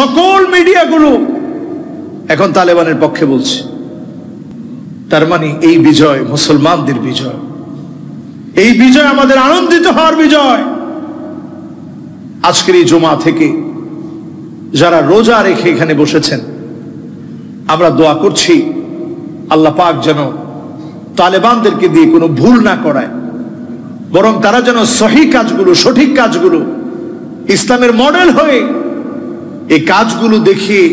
সকল মিডিয়াগুলো এখন তালেবানের পক্ষে বলছে। তার মানে এই বিজয় মুসলমানদের বিজয়, এই বিজয় আমাদের আনন্দিত হওয়ার বিজয়। আজকের এই জুমা থেকে যারা রোজা রেখে এখানে বসেছেন, আমরা দোয়া করছি আল্লাহ পাক যেন তালেবানদেরকে দিয়ে কোনো ভুল না করায়, বরং তারা যেন সহি কাজগুলো, সঠিক কাজগুলো, ইসলামের মডেল হয়ে এই কাজগুলো দেখিয়ে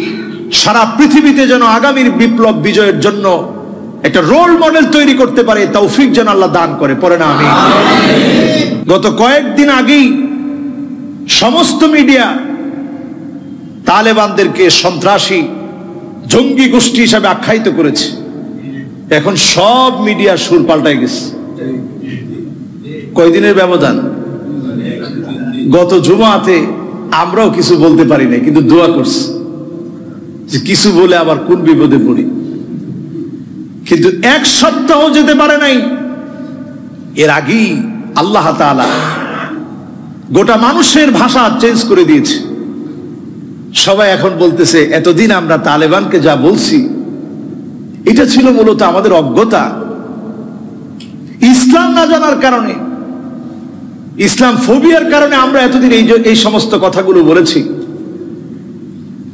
সারা পৃথিবীতে যেন আগামীর বিপ্লব বিজয়ের জন্য একটা রোল মডেল তৈরি করতে পারে তৌফিক যেন আল্লাহ দান করে, পরে না আমি। গত কয়েকদিন আগেই সমস্ত মিডিয়া তালেবানদেরকে সন্ত্রাসী জঙ্গি গোষ্ঠী হিসাবে আখ্যায়িত করেছে। এখন সব মিডিয়া সুর পাল্টায় গেছে। কয়দিনের ব্যবধান, গত জুমাতে আমরাও কিছু বলতে পারি না, কিন্তু দোয়া করছি যে কিছু বলে আবার কোন বিপদে পড়ি। কিন্তু এক সপ্তাহ যেতে পারে নাই, এর আগেই আল্লাহ তাআলা গোটা মানুষের ভাষা চেঞ্জ করে দিয়েছে। সবাই এখন বলতেছে এতদিন আমরা তালেবানকে যা বলছি এটা ছিল মূলত আমাদের অজ্ঞতা, ইসলাম না জানার কারণে, ইসলাম ফোবিয়ার কারণে আমরা এতদিন এই সমস্ত কথাগুলো বলেছি।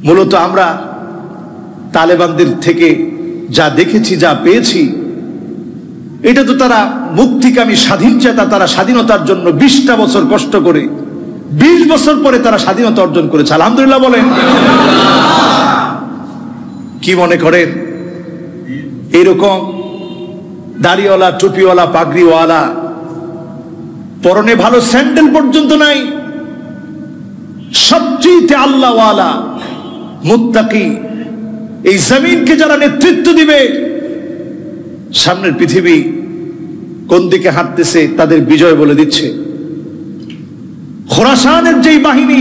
মূলত আমরা তালেবানদের থেকে যা দেখেছি, যা পেয়েছি, এটা তো তারা মুক্তিকামী স্বাধীন চেতা, তারা স্বাধীনতার জন্য ২০টা বছর কষ্ট করে ২০ বছর পরে তারা স্বাধীনতা অর্জন করেছে। আলহামদুলিল্লাহ বলেন। কি মনে করেন এরকম দাড়িওয়ালা, টুপিওয়ালা, পাগড়িওয়ালা, পরনে ভালো স্যান্ডেল পর্যন্ত নাই, সবচেয়ে আল্লাহওয়ালা মুত্তাকি, এই জমিনকে যারা নেতৃত্ব দিবে, সামনের পৃথিবী কোন দিকে হাঁটতেছে তাদের বিজয় বলে দিচ্ছে। খোরাসানের যেই বাহিনী,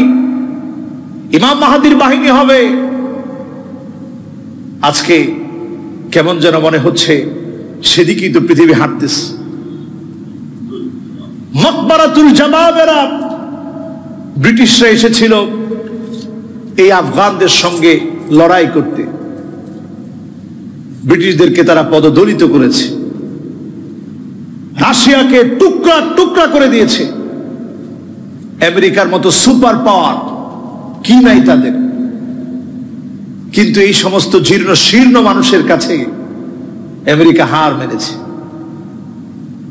ইমাম মাহাদির বাহিনী হবে, আজকে কেমন যেন মনে হচ্ছে সেদিকেই তো পৃথিবী হাঁটতেছে। মকবারাতুল জামাবেরা, ব্রিটিশরা এসেছিল এই আফগানদের সঙ্গে লড়াই করতে, ব্রিটিশদেরকে তারা পদদলিত করেছে, রাশিয়াকে টুকরা টুকরা করে দিয়েছে। আমেরিকার মতো সুপার পাওয়ার কি নাই তাদের, কিন্তু এই সমস্ত জীর্ণ শীর্ণ মানুষের কাছে আমেরিকা হার মেনেছে।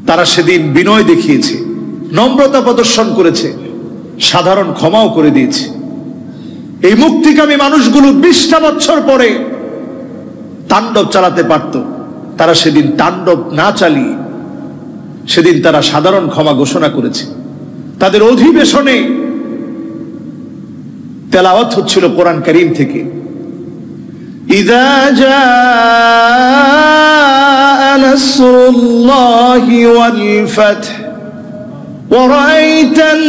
তারা সেদিন বিনয় দেখিয়েছে, নম্রতা প্রদর্শন করেছে, সাধারণ ক্ষমাও করে দিয়েছে। এই মুক্তিকামী মানুষগুলো ২০টা বছর পরে তাণ্ডব চালাতে পারত, তারা সেদিন তাণ্ডব না চালিয়ে সেদিন তারা সাধারণ ক্ষমা ঘোষণা করেছে। তাদের অধিবেশনে তেলাওয়াত হচ্ছিল কোরআন কারীম থেকে, ইযা জাআ নাসরুল্লাহি ওয়াল ফাতহ ওয়া রাআইতান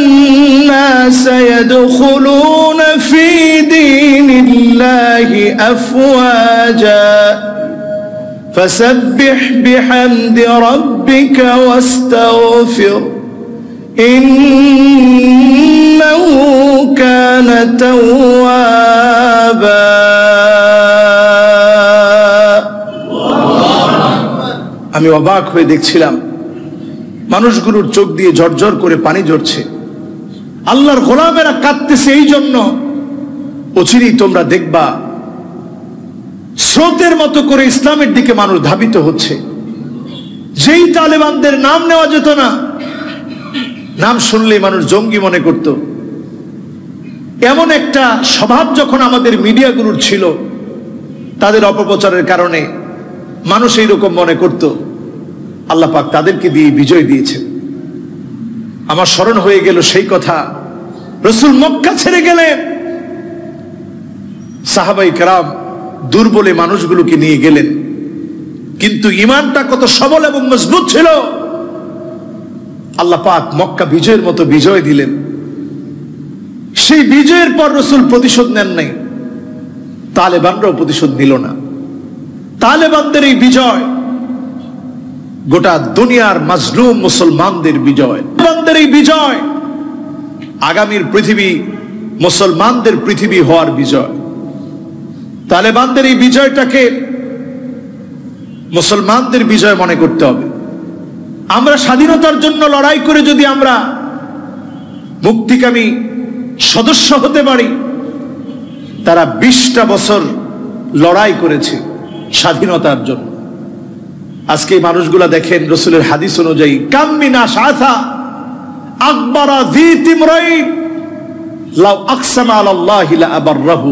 নাস ইয়াদখুলুনা ফি দীনিল্লাহি আফওয়াজা ফাসাব্বিহ বিহামদি রাব্বিকা ওয়াস্তাগফির ইন্নাহু কানা তাওয়াবা। আমি অবাক হয়ে দেখছিলাম মানুষগুলোর চোখ দিয়ে ঝরঝর করে পানি ঝরছে। আল্লাহর গোলামেরা কাঁদতেছে এই জন্য, অচিরেই তোমরা দেখবা স্রোতের মতো করে ইসলামের দিকে মানুষ ধাবিত হচ্ছে। যেই তালেবানদের নাম নেওয়া যেত না, নাম শুনলেই মানুষ জঙ্গি মনে করত, এমন একটা স্বভাব যখন আমাদের মিডিয়াগুলোর ছিল, তাদের অপপ্রচারের কারণে মানুষ এইরকম মনে করত। আল্লাহ পাক তাদেরকে দিয়ে বিজয় দিয়েছেন। আমার স্মরণ হয়ে গেল সেই কথা, রাসূল মক্কা ছেড়ে গেলেন, সাহাবাই কেরাম দুর্বলে মানুষগুলোকে নিয়ে গেলেন, কিন্তু ইমানটা কত সবল এবং মজবুত ছিল। আল্লাহ পাক মক্কা বিজয়ের মতো বিজয় দিলেন। সেই বিজয়ের পর রাসূল প্রতিশোধ নেন নাই, তালেবানরাও প্রতিশোধ নিল না। তালেবানদের এই বিজয় গোটা দুনিয়ার মাজলুম মুসলমানদের বিজয়। তালেবানদের এই বিজয় আগামীর পৃথিবী মুসলমানদের পৃথিবী হওয়ার বিজয়। তালেবানদের এই বিজয়টাকে মুসলমানদের বিজয় মনে করতে হবে। আমরা স্বাধীনতার জন্য লড়াই করে যদি আমরা মুক্তিকামী সদস্য হতে পারি, তারা ২০টা বছর লড়াই করেছে স্বাধীনতার জন্য। আজকে মানুষগুলা দেখেন রসুলের হাদিস অনুযায়ী কামিনা শাথা আকবরা জিতিমরাইন লাউ আকসামা আলাল্লাহি লা আবরহু।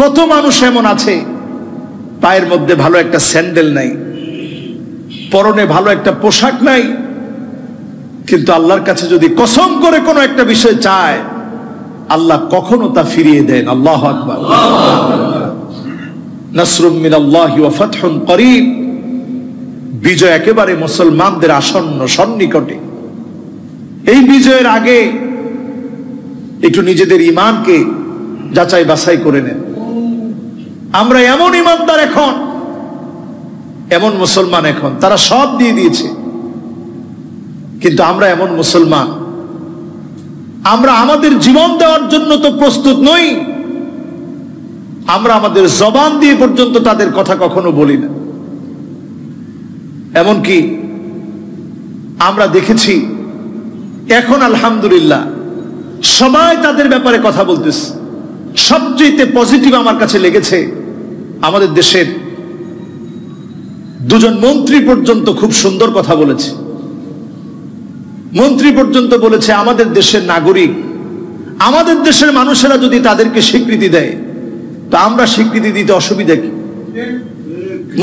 কত মানুষ এমন আছে পায়ের মধ্যে ভালো একটা স্যান্ডেল নাই, পরনে ভালো একটা পোশাক নাই, কিন্তু আল্লাহর কাছে যদি কসম করে কোনো একটা বিষয় চায় আল্লাহ কখনো তা ফিরিয়ে দেন। আল্লাহু আকবার, নাসরুম মিনাল্লাহি ওয়া ফাতহুন করিব। বিজয় একেবারে মুসলমানদের আসন্ন সন্নিকটে। এই বিজয়ের আগে একটু নিজেদের ইমানকে যাচাই বাছাই করে নেন। আমরা এমন ইমানদার এখন, এমন মুসলমান এখন, তারা সব দিয়ে দিয়েছে, কিন্তু আমরা এমন মুসলমান আমরা আমাদের জীবন দেওয়ার জন্য তো প্রস্তুত নই। আমরা আমাদের জবান দিয়ে পর্যন্ত তাদের কথা কখনো বলি না। এমনকি আমরা দেখেছি এখন আলহামদুলিল্লাহ সবাই তাদের ব্যাপারে কথা বলতেছে। সবচেয়ে পজিটিভ আমার কাছে লেগেছে আমাদের দেশের দুজন মন্ত্রী পর্যন্ত খুব সুন্দর কথা বলেছে। মন্ত্রী পর্যন্ত বলেছে আমাদের দেশের নাগরিক, আমাদের দেশের মানুষেরা যদি তাদেরকে স্বীকৃতি দেয় তা আমরা স্বীকৃতি দিতে অসুবিধা কি?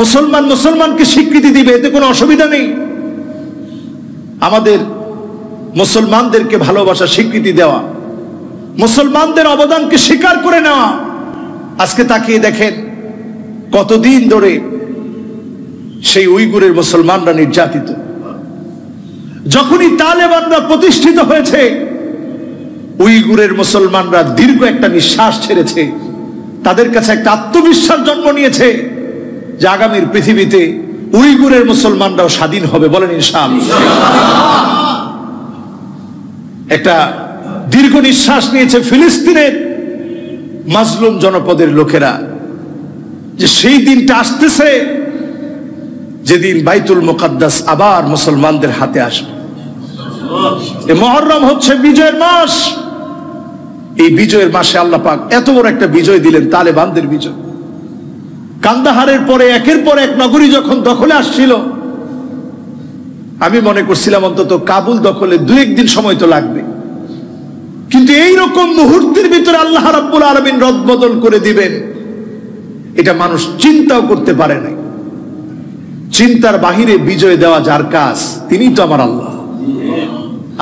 মুসলমান মুসলমানকে স্বীকৃতি দিবে, এতে কোনো অসুবিধা নেই। আমাদের মুসলমানদেরকে ভালোবাসা, স্বীকৃতি দেওয়া, মুসলমানদের অবদানকে স্বীকার করে নেওয়া। আজকে তাকিয়ে দেখেন কতদিন ধরে সেই উইগুরের মুসলমানরা নির্যাতিত। যখনই তালেবানরা প্রতিষ্ঠিত হয়েছে উইগুরের মুসলমানরা দীর্ঘ একটা নিঃশ্বাস ছেড়েছে, তাদের কাছে একটা আত্মবিশ্বাস জন্ম নিয়েছে যে আগামীর পৃথিবীতে উইগুরের মুসলমানরাও স্বাধীন হবে। বলেন ইনশাআল্লাহ। একটা দীর্ঘ নিঃশ্বাস নিয়েছে ফিলিস্তিনের মাজলুম জনপদের লোকেরা যে সেই দিনটা আসতেছে যেদিন বাইতুল মুকাদ্দাস আবার মুসলমানদের হাতে আসবে। এই মুহররম হচ্ছে বিজয়ের মাস। এই বিজয়ের মাসে আল্লাহ পাক এত বড় একটা বিজয় দিলেন, তালেবানদের বিজয়। কান্দাহারের পরে একের পর এক নগরী যখন দখলে আসছিল, আমি মনে করছিলাম অন্তত কাবুল দখলে ২-১ দিন সময় তো লাগবে, কিন্তু এইরকম মুহূর্তের ভিতরে আল্লাহ রাব্বুল আলামিন রদবদল করে দিবেন এটা মানুষ চিন্তাও করতে পারে নাই। চিন্তার বাহিরে বিজয় দেওয়া যার কাজ, তিনি তো আমার আল্লাহ।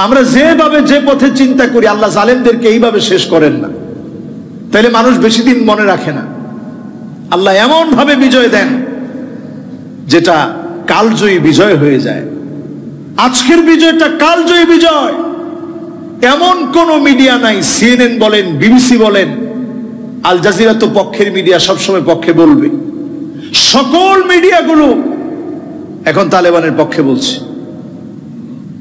আমরা যেভাবে যে পথে চিন্তা করি আল্লাহ জালেমদেরকে এইভাবে শেষ করেন না, তাইলে মানুষ বেশি দিন মনে রাখে না। আল্লাহ এমন ভাবে বিজয় দেন যেটা কালজয়ী বিজয় হয়ে যায়। আজকের বিজয়টা কালজয়ী বিজয়। এমন কোন মিডিয়া নাই, CNN বলেন, BBC বলেন, আল জাজিরা তো পক্ষের মিডিয়া, সবসময় পক্ষে বলবে। সকল মিডিয়াগুলো এখন তালেবানের পক্ষে বলছে।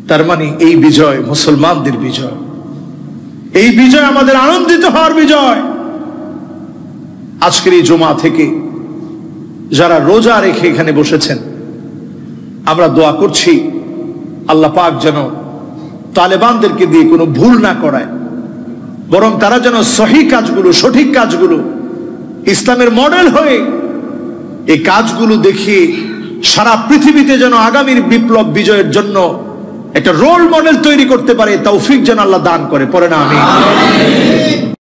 তার মানে এই বিজয় মুসলমানদের বিজয়। এই বিজয় আমাদের আনন্দিত হওয়ার বিজয়। আজকের এই জুমা থেকে যারা রোজা রেখে এখানে বসেছেন, আমরা দোয়া করছি আল্লাহ পাক যেন তালেবানদেরকে দিয়ে কোনো ভুল না করায়, বরং তারা যেন সহি কাজগুলো, সঠিক কাজগুলো, ইসলামের মডেল হয়ে এই কাজগুলো দেখিয়ে সারা পৃথিবীতে যেন আগামীর বিপ্লব বিজয়ের জন্য একটা রোল মডেল তৈরি করতে পারে তৌফিক যেন আল্লাহ দান করে। পরে না আমি